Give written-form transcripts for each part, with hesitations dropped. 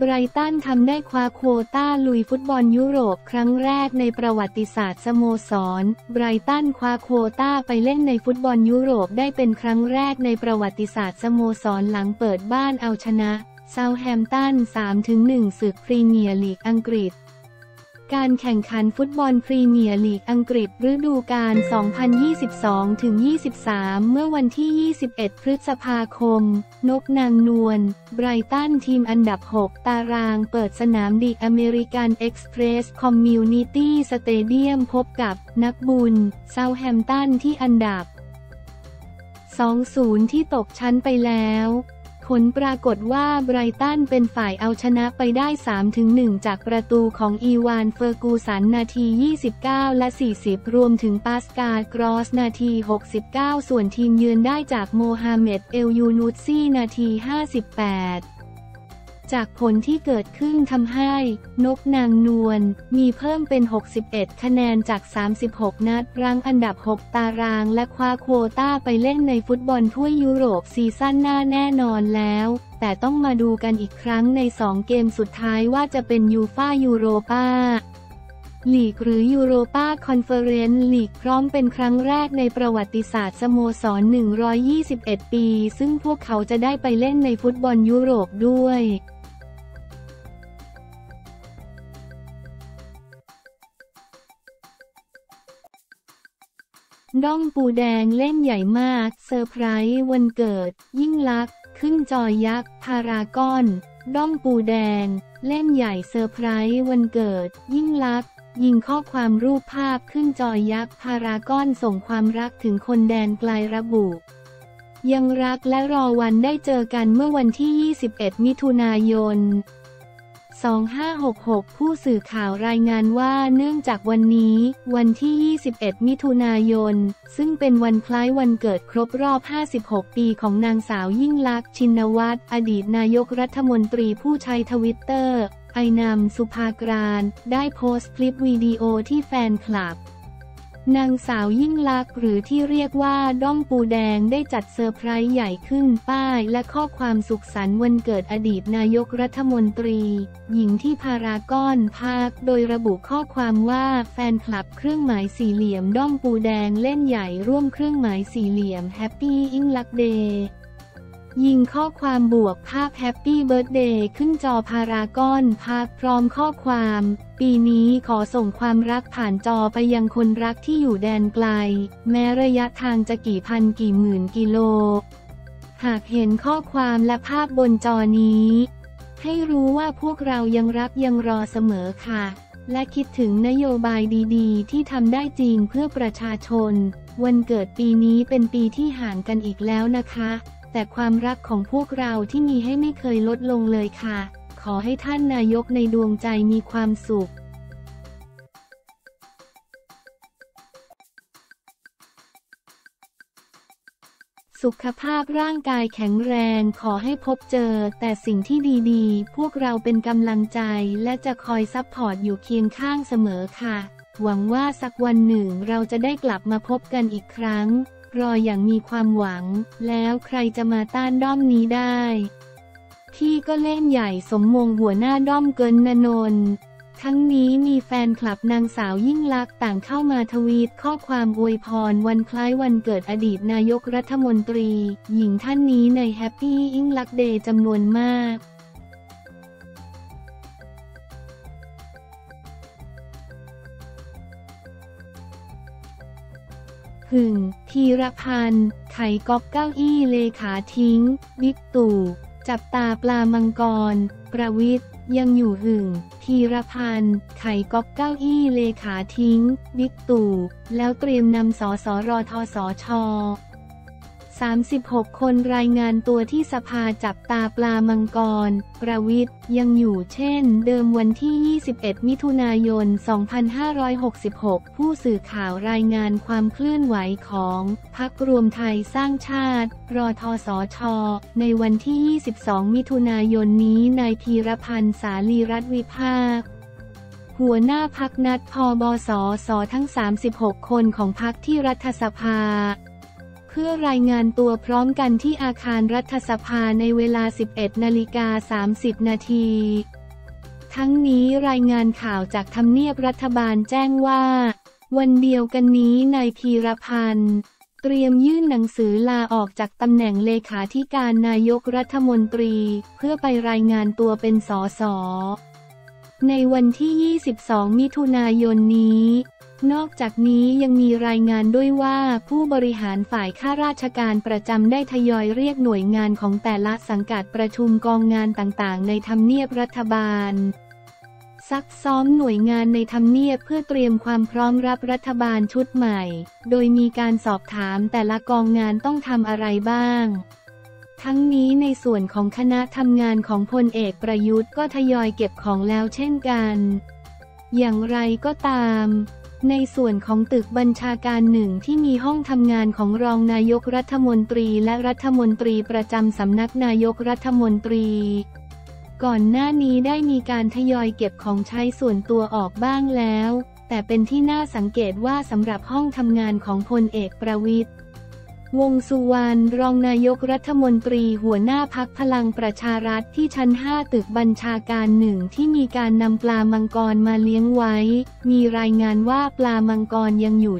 ไบรตันทำได้คว้าโควต้าลุยฟุตบอลยุโรปครั้งแรกในประวัติศาสตร์สโมสรไบรตันคว้าโควต้าไปเล่นในฟุตบอลยุโรปได้เป็นครั้งแรกในประวัติศาสตร์สโมสรหลังเปิดบ้านเอาชนะเซาแฮมป์ตัน 3-1 ศึกพรีเมียร์ลีกอังกฤษการแข่งขันฟุตบอลพรีเมียร์ลีกอังกฤษฤดูกาล 2022-23 เมื่อวันที่ 21 พฤษภาคม นกนางนวล ไบรตันทีมอันดับ 6 ตารางเปิดสนามดิกอเมริกันเอ็กซ์เพรสคอมมิวนิตี้สเตเดียมพบกับนักบุญเซาแฮมป์ตันที่อันดับ 2-0 ที่ตกชั้นไปแล้วผลปรากฏว่าไบรตันเป็นฝ่ายเอาชนะไปได้ 3-1 จากประตูของอีวานเฟอร์กูสันนาที 29 และ 40 รวมถึงปาสกาลกรอสนาที 69 ส่วนทีมเยือนได้จากโมฮัมเหม็ดเอลยูนูซี่นาที 58 จากผลที่เกิดขึ้นทำให้นกนางนวลมีเพิ่มเป็น 61 คะแนนจาก 36 นัดรั้งอันดับ 6 ตารางและคว้าโควต้าไปเล่นในฟุตบอลถ้วยยุโรปซีซั่นหน้าแน่นอนแล้วแต่ต้องมาดูกันอีกครั้งใน 2 เกมสุดท้ายว่าจะเป็นยูฟ่ายูโรปาลีกหรือยูโรปาคอนเฟอเรนซ์ลีกพร้อมเป็นครั้งแรกในประวัติศาสตร์สโมสร 121 ปีซึ่งพวกเขาจะได้ไปเล่นในฟุตบอลยุโรปด้วยด้องปูแดงเล่นใหญ่มากเซอร์ไพรส์วันเกิดยิ่งลักษณ์ขึ้นจอยักษ์พารากอนด้องปูแดงเล่นใหญ่เซอร์ไพรส์วันเกิดยิ่งลักษณ์ยิงข้อความรูปภาพขึ้นจอยักษ์พารากอนส่งความรักถึงคนแดนไกลระบุยังรักและรอวันได้เจอกันเมื่อวันที่ 21 มิถุนายน2566ผู้สื่อข่าวรายงานว่าเนื่องจากวันนี้วันที่ 21 มิถุนายนซึ่งเป็นวันคล้ายวันเกิดครบรอบ 56 ปีของนางสาวยิ่งลักษณ์ชินวัตรอดีตนายกรัฐมนตรีผู้ใช้ทวิตเตอร์ไอนำสุภากราญได้โพสต์คลิปวิดีโอที่แฟนคลับนางสาวยิ่งลักษณ์หรือที่เรียกว่าด้องปูแดงได้จัดเซอร์ไพรส์ใหญ่ขึ้นป้ายและข้อความสุขสันต์วันเกิดอดีตนายกรัฐมนตรีหญิงที่พารากอนพาร์คโดยระบุข้อความว่าแฟนคลับเครื่องหมายสี่เหลี่ยมด้องปูแดงเล่นใหญ่ร่วมเครื่องหมายสี่เหลี่ยมแฮปปี้ยิ่งลักษณ์เดย์ยิงข้อความบวกภาพแฮปปี้เบิร์ธเดย์ขึ้นจอพารากอนภาพพร้อมข้อความปีนี้ขอส่งความรักผ่านจอไปยังคนรักที่อยู่แดนไกลแม้ระยะทางจะกี่พันกี่หมื่นกิโลหากเห็นข้อความและภาพบนจอนี้ให้รู้ว่าพวกเรายังรักยังรอเสมอค่ะและคิดถึงนโยบายดีๆที่ทำได้จริงเพื่อประชาชนวันเกิดปีนี้เป็นปีที่ห่างกันอีกแล้วนะคะแต่ความรักของพวกเราที่มีให้ไม่เคยลดลงเลยค่ะขอให้ท่านนายกในดวงใจมีความสุขสุขภาพร่างกายแข็งแรงขอให้พบเจอแต่สิ่งที่ดีๆพวกเราเป็นกำลังใจและจะคอยซัพพอร์ตอยู่เคียงข้างเสมอค่ะหวังว่าสักวันหนึ่งเราจะได้กลับมาพบกันอีกครั้งรออย่างมีความหวังแล้วใครจะมาต้านด้อมนี้ได้ที่ก็เล่นใหญ่สมมงหัวหน้าด้อมเกินนนนทั้งนี้มีแฟนคลับนางสาวยิ่งลักษณ์ต่างเข้ามาทวีตข้อความอวยพรวันคล้ายวันเกิดอดีตนายกรัฐมนตรีหญิงท่านนี้ในแฮปปี้ยิ่งลักษณ์เดย์จำนวนมากธีรพันธ์ไขก๊อบเก้าอี้เลขาทิ้งบิ๊กตู่จับตาปลามังกรประวิตรยังอยู่ธีรพันธ์ไขก๊อบเก้าอี้เลขาทิ้งบิ๊กตู่แล้วเตรียมนำสสรทสช36 คนรายงานตัวที่สภาจับตาปลามังกรประวิตรยังอยู่เช่นเดิมวันที่ 21 มิถุนายน 2566 ผู้สื่อข่าวรายงานความเคลื่อนไหวของพรรครวมไทยสร้างชาติรทสชในวันที่ 22 มิถุนายนนี้นายธีรพันธ์ สาลีรัตน์วิภาค หัวหน้าพรรคนัดพบสสทั้ง36คนของพรรคที่รัฐสภาเพื่อรายงานตัวพร้อมกันที่อาคารรัฐสภาในเวลา 11:30 น.ทั้งนี้รายงานข่าวจากทำเนียบรัฐบาลแจ้งว่าวันเดียวกันนี้นายพีรพันธ์เตรียมยื่นหนังสือลาออกจากตำแหน่งเลขาธิการนายกรัฐมนตรีเพื่อไปรายงานตัวเป็นสสในวันที่22มิถุนายนนี้นอกจากนี้ยังมีรายงานด้วยว่าผู้บริหารฝ่ายข้าราชการประจำได้ทยอยเรียกหน่วยงานของแต่ละสังกัดประชุมกองงานต่างๆในทำเนียบรัฐบาลซักซ้อมหน่วยงานในทำเนียบเพื่อเตรียมความพร้อมรับรัฐบาลชุดใหม่โดยมีการสอบถามแต่ละกองงานต้องทำอะไรบ้างทั้งนี้ในส่วนของคณะทำงานของพลเอกประยุทธ์ก็ทยอยเก็บของแล้วเช่นกันอย่างไรก็ตามในส่วนของตึกบัญชาการ1ที่มีห้องทำงานของรองนายกรัฐมนตรีและรัฐมนตรีประจำสำนักนายกรัฐมนตรีก่อนหน้านี้ได้มีการทยอยเก็บของใช้ส่วนตัวออกบ้างแล้วแต่เป็นที่น่าสังเกตว่าสำหรับห้องทำงานของพลเอกประวิตรวงษ์สุวรรณรองนายกรัฐมนตรีหัวหน้าพรรคพลังประชารัฐที่ชั้น5ตึกบัญชาการ1ที่มีการนำปลามังกรมาเลี้ยงไว้มีรายงานว่าปลามังกรยังอยู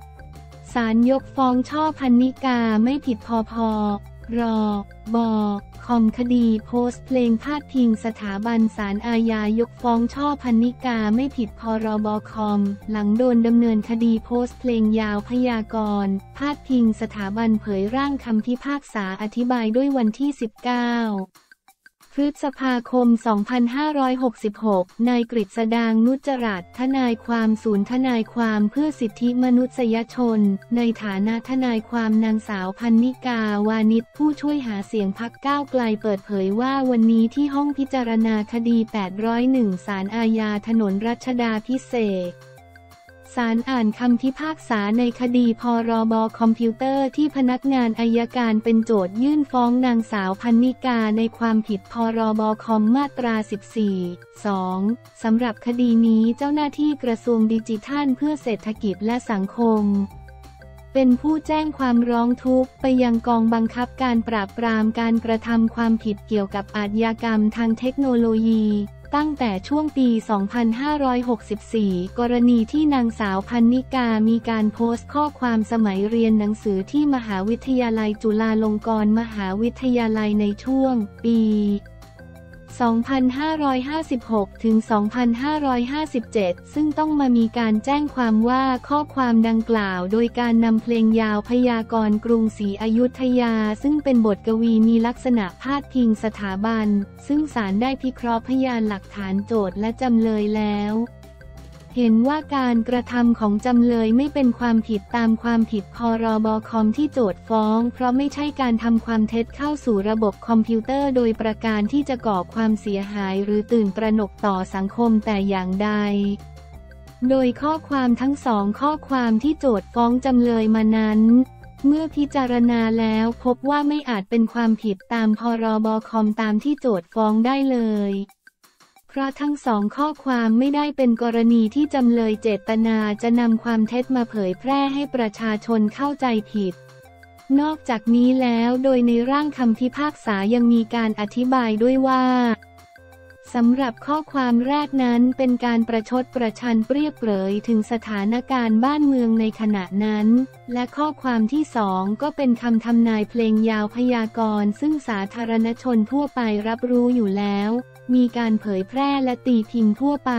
่เช่นเดิมศาลยกฟ้องช่อพันนิกาไม่ผิดพ.ร.บ.ค.คดีโพสต์เพลงพาดพิงสถาบันศาลอาญายกฟ้องช่อพันนิกาไม่ผิดพ.ร.บ.ค.หลังโดนดำเนินคดีโพสต์เพลงยาวพยากรณ์พาดพิงสถาบันเผยร่างคำพิพากษาอธิบายด้วยวันที่19 พฤษภาคม 2566นายกฤษดางนุจจรัตน์ทนายความศูนย์ทนายความเพื่อสิทธิมนุษยชนในฐานะทนายความนางสาวพันนิกาวานิชผู้ช่วยหาเสียงพรรคก้าวไกลเปิดเผยว่าวันนี้ที่ห้องพิจารณาคดี801ศาลอาญาถนนรัชดาภิเษกศาลอ่านคำพิพากษาในคดีพ.ร.บ.คอมพิวเตอร์ที่พนักงานอัยการเป็นโจทยื่นฟ้องนางสาวพันนิกาในความผิดพ.ร.บ.คอมมาตรา 14.2 สำหรับคดีนี้เจ้าหน้าที่กระทรวงดิจิทัลเพื่อเศรษฐกิจและสังคมเป็นผู้แจ้งความร้องทุกข์ไปยังกองบังคับการปราบปรามการกระทำความผิดเกี่ยวกับอาชญากรรมทางเทคโนโลยีตั้งแต่ช่วงปี 2564 กรณีที่นางสาวพันนิกามีการโพสต์ข้อความสมัยเรียนหนังสือที่มหาวิทยาลัยจุฬาลงกรณ์มหาวิทยาลัยในช่วงปี 2556 ถึง 2557 ซึ่งต้องมามีการแจ้งความว่าข้อความดังกล่าวโดยการนำเพลงยาวพยากรณ์กรุงศรีอยุธยาซึ่งเป็นบทกวีมีลักษณะพาดพิงสถาบันซึ่งศาลได้พิเคราะห์พยานหลักฐานโจทก์และจำเลยแล้วเห็นว่าการกระทำของจำเลยไม่เป็นความผิดตามความผิดพ.ร.บ.คอมที่โจทฟ้องเพราะไม่ใช่การทำความเท็จเข้าสู่ระบบคอมพิวเตอร์โดยประการที่จะก่อความเสียหายหรือตื่นตระหนกต่อสังคมแต่อย่างใดโดยข้อความทั้งสองข้อความที่โจทฟ้องจำเลยมานั้นเมื่อพิจารณาแล้วพบว่าไม่อาจเป็นความผิดตามพ.ร.บ.คอมตามที่โจทฟ้องได้เลยเพราะทั้งสองข้อความไม่ได้เป็นกรณีที่จำเลยเจตนาจะนำความเท็จมาเผยแพร่ให้ประชาชนเข้าใจผิดนอกจากนี้แล้วโดยในร่างคำพิพากษายังมีการอธิบายด้วยว่าสำหรับข้อความแรกนั้นเป็นการประชดประชันเปรียบเปรยถึงสถานการณ์บ้านเมืองในขณะนั้นและข้อความที่สองก็เป็นคำทำนายเพลงยาวพยากรณ์ซึ่งสาธารณชนทั่วไปรับรู้อยู่แล้วมีการเผยแพร่และตีพิมพ์ทั่วไป